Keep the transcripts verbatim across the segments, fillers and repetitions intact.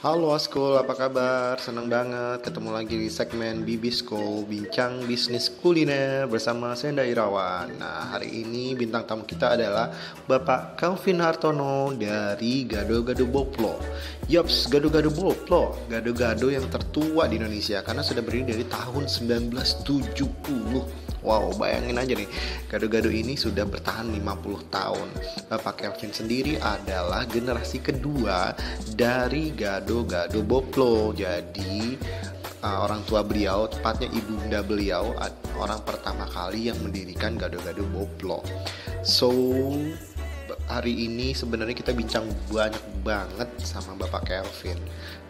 Halo Waskul, apa kabar? Senang banget ketemu lagi di segmen Bibisko Bincang Bisnis Kuliner bersama Enda Irawan. Nah, hari ini bintang tamu kita adalah Bapak Calvin Hartono dari Gado-Gado Boplo. Yops, Gado-Gado Boplo, Gado-Gado yang tertua di Indonesia karena sudah berdiri dari tahun sembilan belas tujuh puluh. Wow, bayangin aja nih, Gado-Gado ini sudah bertahan lima puluh tahun. Bapak Calvin sendiri adalah generasi kedua dari Gado-Gado Boplo. Jadi uh, orang tua beliau, tepatnya ibunda beliau, orang pertama kali yang mendirikan Gado-Gado Boplo. So, hari ini sebenarnya kita bincang banyak banget sama Bapak Calvin.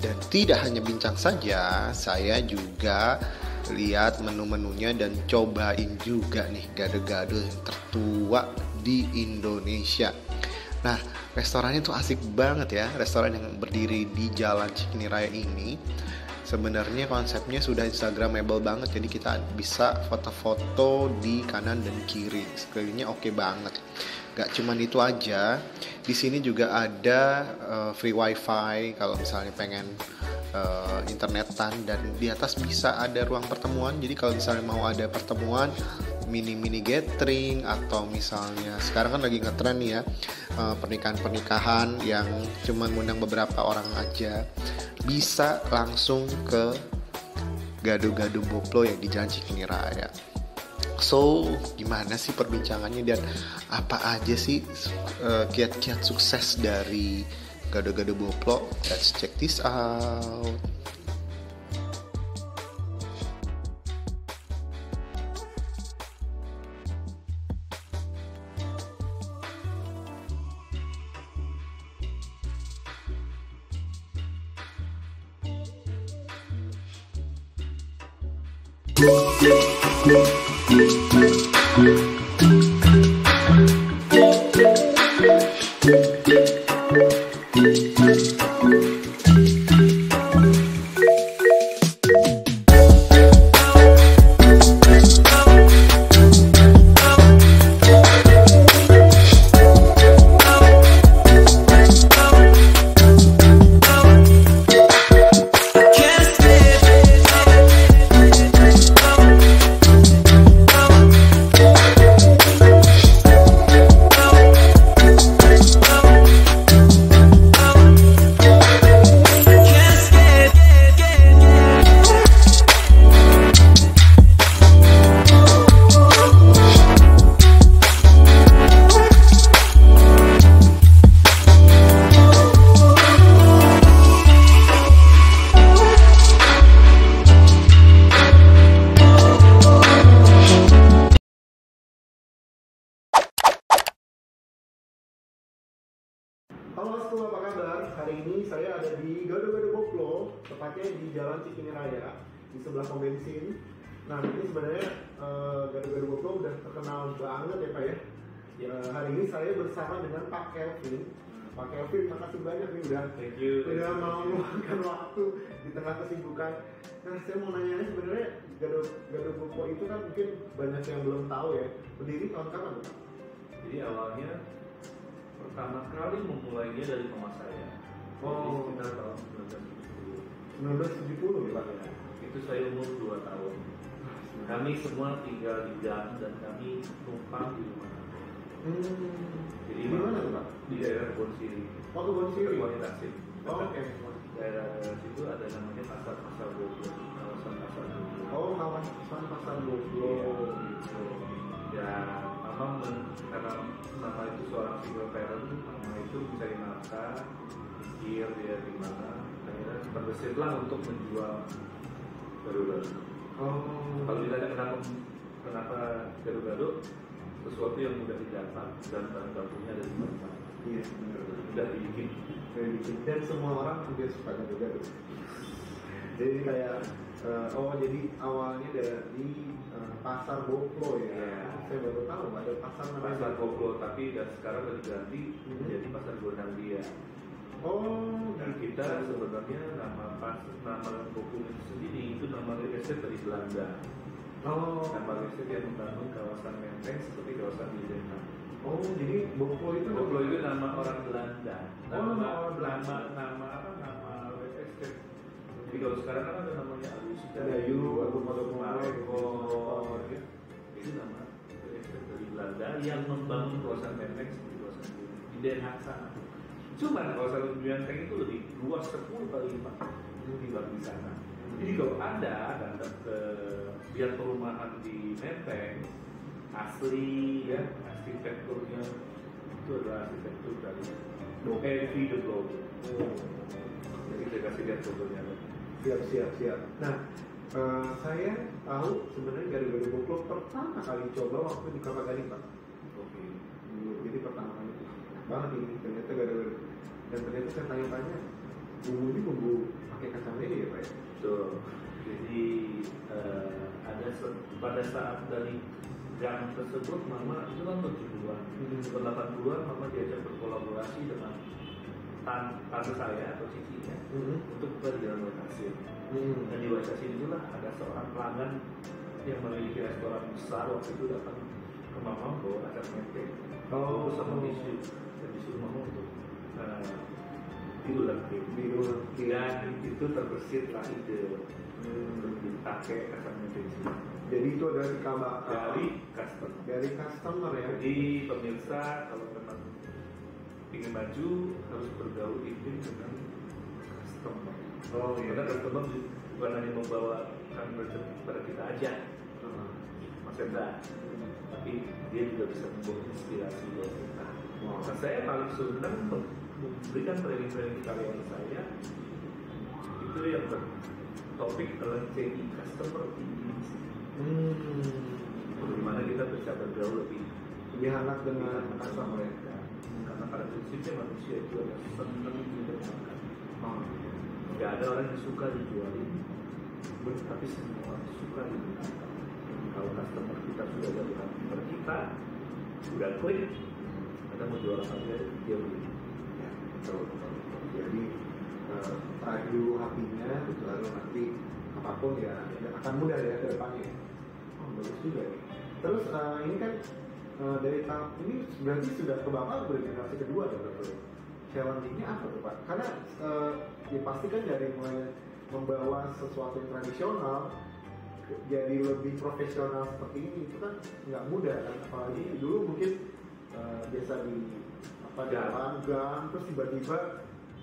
Dan tidak hanya bincang saja, saya juga lihat menu-menunya dan cobain juga nih Gado-Gado yang tertua di Indonesia. Nah, restorannya tuh asik banget ya. Restoran yang berdiri di Jalan Cikini Raya ini sebenarnya konsepnya sudah instagramable banget. Jadi kita bisa foto-foto di kanan dan kiri. Sekelilingnya oke banget. Gak cuman itu aja, di sini juga ada uh, free wifi kalau misalnya pengen uh, internetan, dan di atas bisa ada ruang pertemuan. Jadi kalau misalnya mau ada pertemuan mini-mini gathering, atau misalnya sekarang kan lagi ngetren nih ya, uh, pernikahan-pernikahan yang cuman ngundang beberapa orang aja, bisa langsung ke Gado-Gado Boplo yang di Jalan Cikini Raya. So, gimana sih perbincangannya dan apa aja sih uh, kiat-kiat sukses dari Gado-Gado Boplo? Let's check this out. Halo Waskul, apa kabar? Hari ini saya ada di Gado-Gado Boplo, tepatnya di Jalan Cikini Raya, di sebelah pom bensin. Nah, ini sebenarnya uh, Gado-Gado Boplo udah terkenal banget ya Pak ya. Uh, hari ini saya bersama dengan Pak Calvin. Pak Calvin, makasih banyak nih udah, thank you, udah thank you. Mau meluangkan waktu di tengah kesibukan. Nah, saya mau nanya nih sebenarnya Gado-Gado Boplo itu kan mungkin banyak yang belum tahu ya. Berdiri tahun kapan? Jadi awalnya pertama kali memulainya dari mama saya. Oh, sekitar tahun seribu sembilan ratus tujuh puluh ya Pak ya. Itu saya umur dua tahun. Kami semua tinggal di Jalan dan kami numpang di rumah. Hmm. Jadi di mana Pak? Di daerah Bonsiri. Oh, ke Bonsiri. Oh, oke. Daerah situ ada namanya pasar pasar Wobro. Kawasan pasar Wobro. Oh, kawasan pasar Wobro. Gitu. Ya. Mama karena mama itu seorang single parent, mama itu mencari nafkah, pikir dia di mana, akhirnya berbesitlah untuk menjual Gado-Gado. Oh. Kalau ditanya kenapa kenapa Gado-Gado, sesuatu yang mudah didapat dan bahan bakunya ada di mana. Iya, benar. Sudah dibikin, sudah dibikin dan semua orang juga suka Gado-Gado. Jadi kayak uh, oh jadi awalnya dari uh, pasar Wobro ya. Yeah. Saya baru tahu ada pasar namanya pasar Wobro, tapi dan sekarang udah diganti menjadi mm-hmm. pasar Gondang Dia. Oh, dan kita sebenarnya nama pasar nama Wobro sendiri itu nama resep dari Belanda. Oh, nama resep yang membangun kawasan Menteng seperti kawasan Menteng. Oh, jadi Wobro itu Wobro itu nama orang Belanda. Nama, oh, nama orang Belanda. Nama, nama apa? Tapi kalau sekarang kan ada namanya Ayu, Agung Podomong Areko, itu nama dari Belanda yang membangun kawasan Menteng di kawasan di Den Haag sana. Cuma kawasan Menteng itu lebih luas sepuluh kali lipat lebih luas di sana. Jadi kalau anda datang ke biar perumahan di Menteng asli ya, arsitekturnya itu adalah arsitektur dari No Envy The Blow. Jadi saya kasih lihat fotonya. Siap, siap, siap. Nah, uh, saya tahu sebenarnya Gado-Gado Boplo pertama kali coba waktu di Kelapa Gading, Pak. Oke. Hmm, jadi pertama kali banget ini ternyata Gado-Gado. Dan ternyata saya tanya-tanya, bumbu ini bumbu pakai kacang lele ya, Pak? Betul. Jadi uh, ada pada saat dari gang tersebut, Mama itu kan tujuh puluhan. tujuh puluhan, delapan puluhan, Mama diajak berkolaborasi dengan tante saya atau cicinya mm-hmm. untuk perjalanan lokasi. Mm-hmm. Dan di lokasi itulah ada seorang pelanggan yang memiliki restoran besar waktu itu datang ke Mama bawa acara Menteng. Oh, sama misi dan disuruh Mama untuk uh, tidulah tidur dan itu terbesit lah ide pakai kacang Menteng. Jadi itu adalah di kamar dari customer, dari customer ya. Jadi pemirsa kalau memang ingin maju harus bergaul intim dengan customer. Oh iya. Karena customer bukan hanya membawa kan kepada kita aja, hmm. Mas Enda, hmm. tapi dia juga bisa membawa inspirasi buat kita. Wow. Nah, saya paling senang memberikan training-training karyawan saya itu yang topik learning customer intelligence. Hmm. Bagaimana kita bisa bergaul lebih diharap dengan customer ya. Karena pada prinsipnya manusia itu ada senang diperjuangkan. Oh, tidak ada orang yang suka dijualin, tapi semua orang suka diperjuangkan. Kalau customer kita sudah ada di customer kita, sudah klik, kita mau jual apa dia dia beli. Ya, betul. Jadi uh, tarik dulu hatinya, lalu nanti apapun ya akan mudah ya ke depannya. Oh, bagus juga. Ya. Terus uh, ini kan. Uh, dari tahap ini berarti sudah ke Bapak generasi kedua, ya, betul. Challenge-nya apa tuh Pak? Karena uh, ya pasti kan dari mulai membawa sesuatu yang tradisional jadi lebih profesional seperti ini itu kan nggak mudah kan? Apalagi dulu mungkin uh, biasa di apa jalan-jalan terus tiba-tiba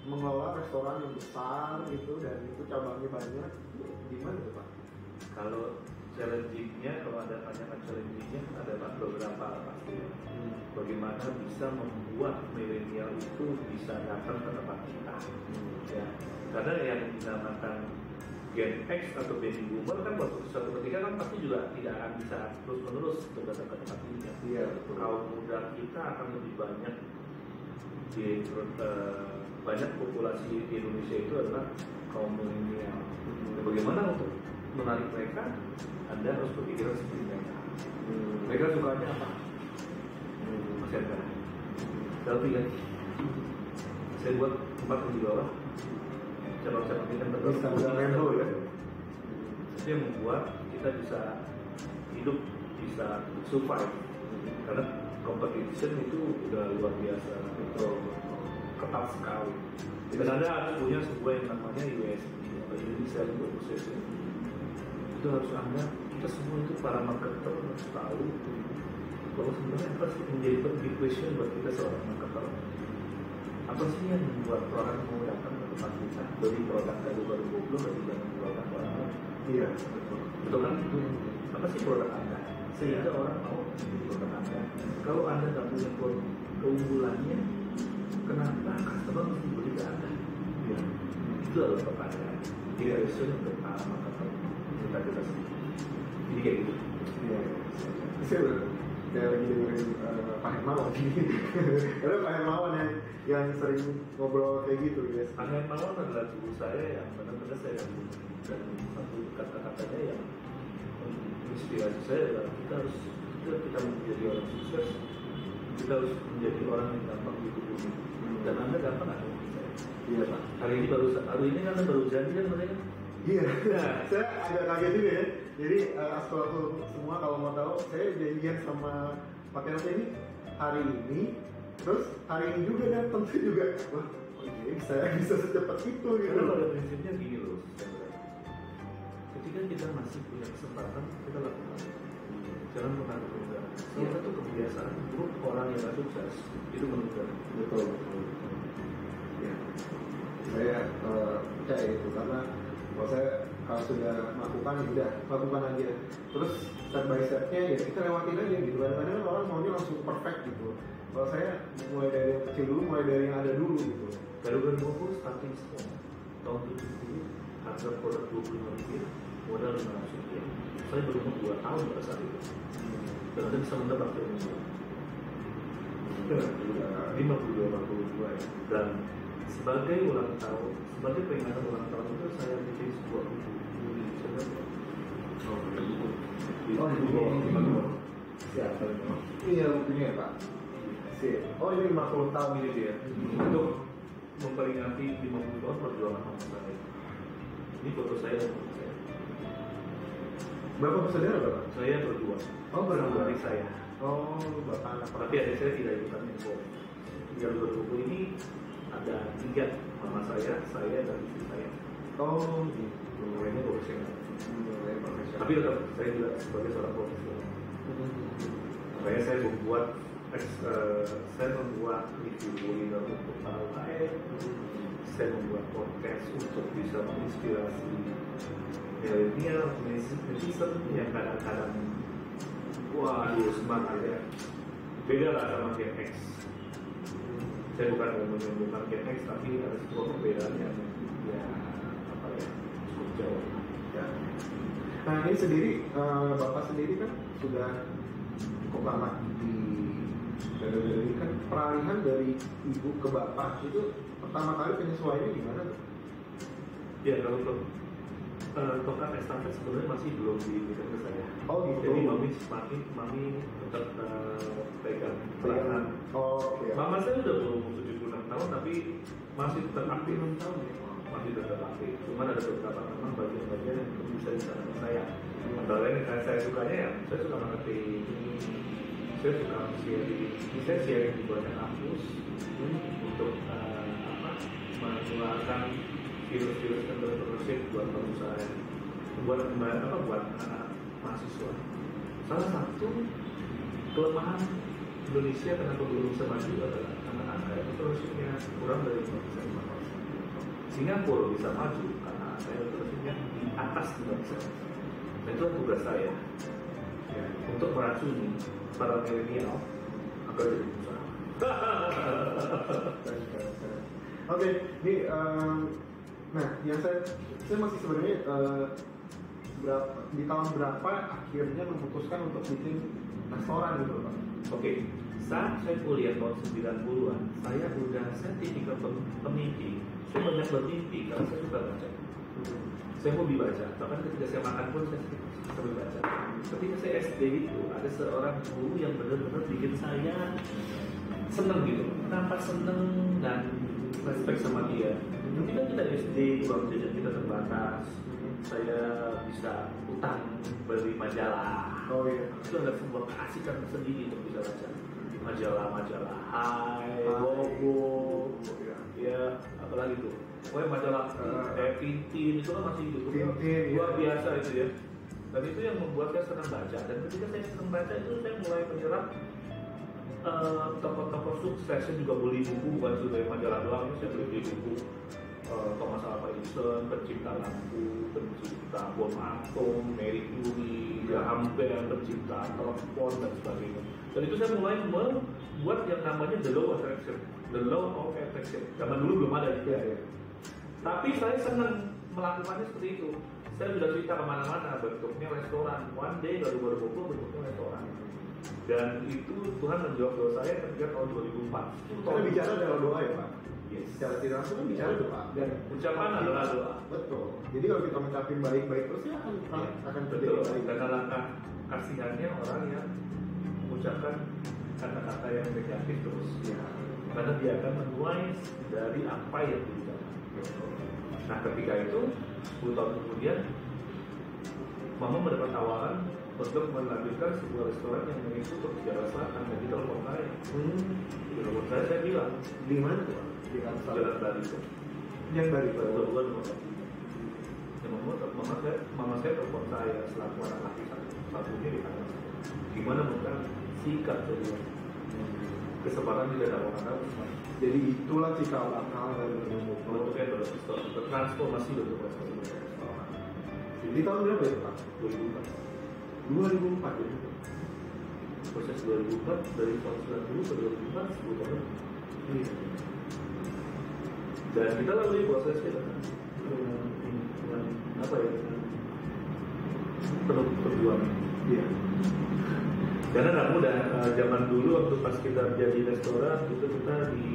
mengelola restoran yang besar gitu dan itu cabangnya banyak, gimana tuh Pak? Kalau challenging-nya, kalau ada tanyakan challenging-nya, ada beberapa pasti. Hmm. Bagaimana bisa membuat milenial itu bisa datang ke tempat kita, hmm. ya. Karena yang dinamakan Gen X atau Baby Boomer kan waktu suatu ketika kan pasti juga tidak akan bisa terus-menerus untuk datang ke tempat ini. Iya. Kaum muda kita akan lebih banyak di uh, banyak populasi di Indonesia itu adalah kaum milenial. Hmm. Bagaimana untuk menarik mereka, anda harus berpikiran seperti mereka. Hmm. Mereka sukanya apa? Hmm. Masih ada. Tapi kan, saya buat tempat di bawah. Calon-calon kita betul. Bisa ya. Itu yang membuat kita bisa hidup, bisa survive. Hmm. Karena competition itu udah luar biasa, itu ketat sekali. Dan anda harus punya sebuah yang namanya U S P, atau Indonesia Selling Proposition. Itu harus anda, kita semua itu para marketer harus tahu bahwa sebenarnya apa sih menjadi big question buat kita seorang marketer, apa sih yang membuat orang mau datang ke tempat kita dari produk Gado-Gado Boplo dari produk orang lain, iya betul kan, apa sih produk anda sehingga orang mau beli produk anda. Kalau anda nggak punya keunggulannya, kenapa customer mesti beli ke anda? Ya, itu adalah pertanyaan tiga question yang pertama marketer kita kita sendiri. Jadi kayak gitu. Iya. Saya saya lagi dengerin uh, Pak Hermawan. Karena Pak Hermawan yang, yang sering ngobrol kayak gitu ya. Pak Hermawan adalah guru saya yang benar-benar saya guru dan satu kata-katanya yang menginspirasi saya adalah kita harus kita kita menjadi orang sukses, kita harus menjadi orang yang gampang dihubungi. Hmm. Dan anda gampang ada di saya. Iya Pak. Hari ini baru hari ini kan baru janji kan mereka. Iya, nah, saya agak kaget juga ya. Jadi uh, aspal semua kalau mau tahu, saya janjian sama Pak Enda ini hari ini, terus hari ini juga dan tentu juga. Wah, oke, saya bisa secepat itu gitu. Karena pada prinsipnya gini loh. ketika kita masih punya kesempatan, kita lakukan. Jangan menganggap salah satu kebiasaan buruk orang yang gak sukses itu menurut. Betul, betul. Ya, saya uh, percaya itu karena kalau saya kalau sudah melakukan ya udah lakukan aja. Terus step by stepnya ya kita lewatin aja gitu. Kadang-kadang orang maunya langsung perfect gitu. Kalau saya mulai dari yang kecil dulu, mulai dari yang ada dulu gitu. Gado-Gado Boplo starting small. Tahun tujuh puluh harga produk dua puluh lima ribu rupiah, modal lima ratus rupiah. Saya belum dua tahun pada saat itu. Dan Anda bisa mendebak dari ini. lima puluh dua, lima puluh dua ya. Dan sebagai ulang tahun, sebagai peringatan ulang tahun itu saya bikin sebuah buku. Oh, buku. Oh, buku. Siap, kalau iya, bukunya ya, Pak. Oh, ini lima puluh tahun ini dia. Untuk memperingati lima puluh tahun perjuangan orang saya. Ini foto saya dan foto saya. Berapa bersaudara, Bapak? Saya berdua. Oh, berdua adik saya. Oh, Bapak anak. Tapi adik saya tidak ikutan info. Di dalam buku ini ada tiga, mama saya, saya dan istri saya. Oh, lumayannya profesional. Tapi tetap saya juga sebagai seorang profesional. Makanya saya membuat, uh, saya membuat video untuk para U K M, saya membuat podcast untuk bisa menginspirasi milenial, netizen yang kadang-kadang waduh semangatnya beda lah sama Gen X. Saya bukan menyebutkan Gen X, tapi ada sebuah perbedaan yang ya apa ya cukup jauh. Ya. Nah ini sendiri uh, Bapak sendiri kan sudah cukup lama di Gado-Gado ini kan, peralihan dari ibu ke bapak itu pertama kali penyesuaiannya gimana tuh? Ya kalau belum uh, tokan estafet sebenarnya masih belum diberikan ke saya. Oh gitu. Jadi mami semakin mami tetap uh, pegang peranan. Oh iya. Mama saya udah berumur tujuh puluh enam tahun tapi masih tetap aktif enam tahun ya. Masih tetap aktif. Cuman ada beberapa memang bagian-bagian yang belum bisa disarankan saya. Antara lain yang saya sukanya ya, saya suka mengerti. Saya suka sharing, saya sharing di banyak kampus hmm. untuk uh, apa mengeluarkan virus-virus entrepreneurship buat perusahaan, buat apa buat anak mahasiswa. Salah satu kelemahan Indonesia kenapa belum bisa maju adalah anak-anak entrepreneurshipnya kurang dari lima persen. Singapura bisa maju karena entrepreneurshipnya di atas lima persen. Itu tugas saya ya, untuk meracuni para milenial agar jadi usaha. Oke, ini um, nah yang saya saya masih sebenarnya uh, berapa, di tahun berapa akhirnya memutuskan untuk bikin restoran gitu Pak? Oke, saat saya kuliah tahun sembilan puluhan saya udah saya tipikal pemimpi. Saya banyak bermimpi karena saya suka baca. Saya hobi baca, bahkan ketika saya makan pun saya sambil baca. Ketika saya S D itu, ada seorang guru yang benar-benar bikin saya seneng gitu. Kenapa seneng dan respect sama dia. Ketika kita S D, uang jajan kita terbatas. Saya bisa utang, beli majalah. Oh iya. Itu ada sebuah keasikan tersendiri untuk bisa baca majalah-majalah Hai, Logo, ya apalagi tuh. Pokoknya majalah kayak Tintin itu kan masih gitu. Luar biasa itu ya. Dan itu yang membuat saya senang baca. Dan ketika saya senang baca itu saya mulai menyerap uh, tokoh-tokoh sukses. Saya juga beli buku, bukan dari majalah doang. Saya beli buku uh, Thomas Alva Edison, pencipta lampu, pencipta bom atom, Mary Curie, Graham Bell, pencipta telepon dan sebagainya. Dan itu saya mulai membuat yang namanya The Law of Attraction. The Law of Attraction. Zaman dulu belum ada itu. Ya, ya. Tapi saya senang melakukannya seperti itu. Saya sudah cerita kemana-mana, bentuknya restoran. One day Gado-Gado Boplo bentuknya restoran. Dan itu Tuhan menjawab doa saya ketika tahun dua ribu empat. Kita bicara dalam doa ya Pak? Yes. Secara tidak langsung kan bicara doa. Dan ucapan adalah doa. Betul. Jadi kalau kita mencapai baik-baik terus ya akan akan terjadi baik. Dan langkah kasihannya orang yang mengucapkan kata-kata yang negatif terus. Ya. Karena dia akan menuai dari apa yang diucapkan. Nah ketika itu sepuluh tahun kemudian Mama mendapat tawaran untuk melanjutkan sebuah restoran yang mengikut ke Jakarta Selatan dan di telepon saya. Hmm. Di telepon saya saya bilang di mana tuh? Di Jalan Bari. Yang Bari baru. Yang mama, mama saya, mama saya telepon saya selaku anak laki satunya di kanan saya. Gimana bukan sikap kedua? Kesempatan tidak ada orang lain. Jadi itulah cikal bakal dari bentuknya berpistol bertransformasi bentuk transformasi berpistol. Jadi tahun berapa ya Pak? dua ribu empat. dua ribu empat jadi proses dua ribu empat dari tahun sembilan puluh ke dua ribu empat sepuluh tahun. Hmm. Dan kita lalui proses kita kan dengan, dengan apa ya penuh perjuangan. Iya. Karena nggak mudah. Zaman dulu waktu pas kita jadi restoran itu kita di,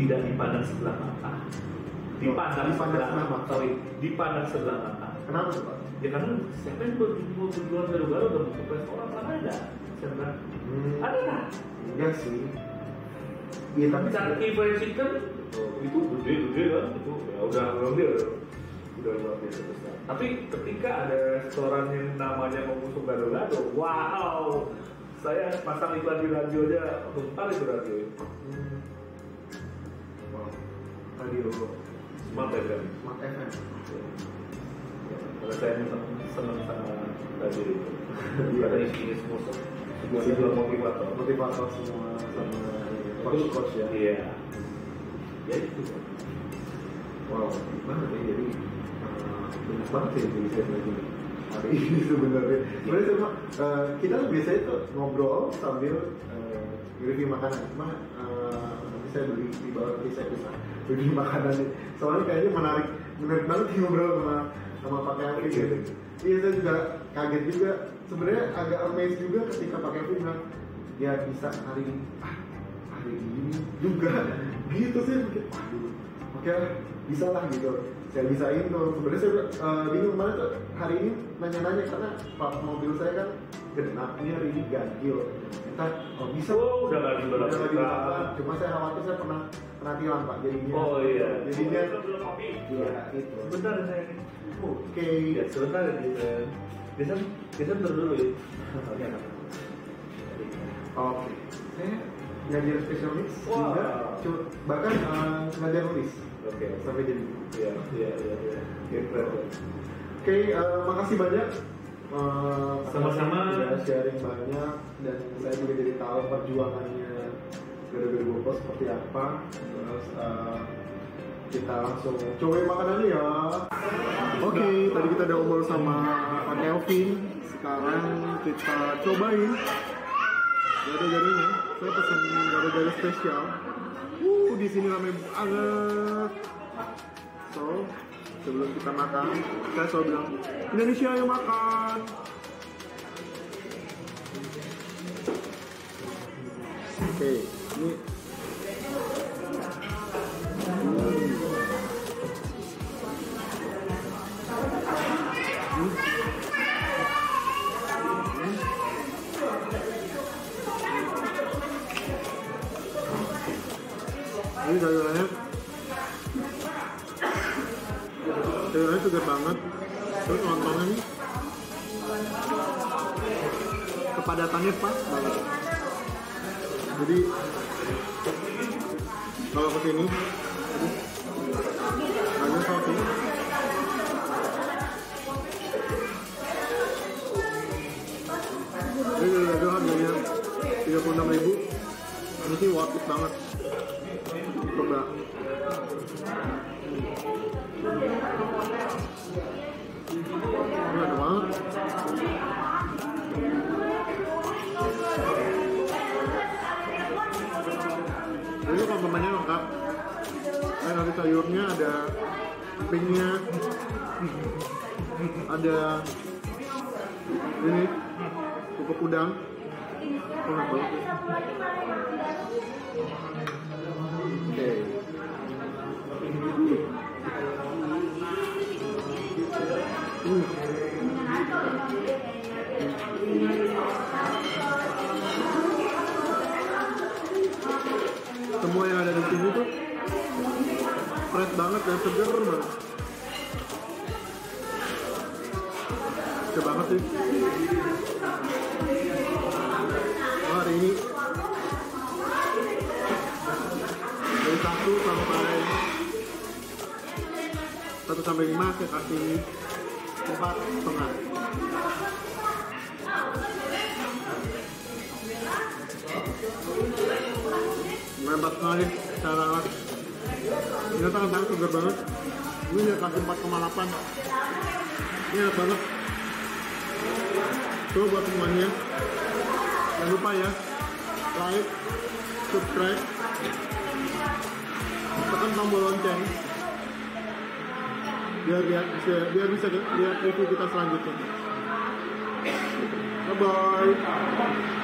tidak dipandang sebelah mata. Dipandang oh, sebelah mata. Sorry, dipandang sebelah mata. Kenapa Pak? Ya karena siapa yang mau berjualan baru-baru udah buka restoran mana ada? Siapa? Hmm. Ada nggak? Enggak sih. Iya tapi cara fried chicken itu gede-gede kan itu ya udah ngambil udah luar biasa besar. Tapi ketika ada restoran yang namanya mengusung Gado-Gado, wow, saya pasang iklan di radio aja bentar itu radio. Hmm. Wow, radio Smart F M. Smart F M. Karena saya senang sama radio itu. Karena isinya semua sebuah motivator, motivator semua sama coach-coach ya. Iya. Ya itu. Wow, gimana ya jadi banyak banget sih yang bisa lagi hari ini sebenarnya. Sebenarnya cuma uh, kita biasanya tuh ngobrol sambil uh, review makanan. Cuma uh, nanti saya beli di bawah nanti saya bisa review makanan nih. Soalnya kayaknya menarik, menarik banget ngobrol sama sama pakai Afi gitu. Iya saya juga kaget juga. Sebenarnya agak amazed juga ketika pakai Afi bilang ya bisa hari ini, ah, hari ini juga gitu sih. Aduh, oke bisa lah gitu. Saya bisain tuh, sebenarnya saya uh, bingung kemarin tuh hari ini nanya-nanya karena pak mobil saya kan genap, ini hari ini ganjil kita oh, bisa oh, udah nggak diberlakukan, cuma saya khawatir saya pernah pernah tilang pak jadinya oh iya jadinya oh, iya itu sebentar saya oke okay. Ya sebentar ya bisa bisa dulu ya oke okay. Okay. Saya ngajar spesialis wow. Juga bahkan uh, ngajar nulis. Oke, okay, sampai jadi. Iya, iya, iya, iya. Oke, okay, uh, makasih banyak. Uh, Sama-sama. Sudah sharing banyak dan saya juga jadi tahu perjuangannya Gado-Gado Boplo seperti apa. Terus uh, kita langsung coba makanannya ya. Oke, okay, tadi kita udah ngobrol sama Pak Calvin. Sekarang kita cobain gado-gadonya. Saya pesan gado-gado spesial. Uh, di sini ramai banget. So, sebelum kita makan, saya selalu bilang Indonesia ayo makan. Oke, okay, ini ini gado-gadonya gado-gadonya segar banget. Terus lontongnya nih kepadatannya pas banget. Jadi kalau kesini ada soto. Ini gado-gado harganya tiga puluh enam ribu. Ini sih worth it banget. Coba. Enak banget. Ini komplimennya lengkap. Ada nasi sayurnya, ada kepingnya, ada ini kerupuk udang. Enak banget. Oke. Okay. Hmm. Semua yang ada di sini tuh fresh banget dan segar banget. Segar banget sih. Oh, hari ini dari satu sampai satu sampai lima saya kasih empat setengah. Mantap sekali saya lalat. Ini tangan-tangan segar banget. Ini saya kasih empat koma delapan. Ini enak banget. Tuh buat semuanya. Jangan lupa ya, like, subscribe, tekan tombol lonceng biar biar bisa biar bisa lihat review kita selanjutnya. Bye bye.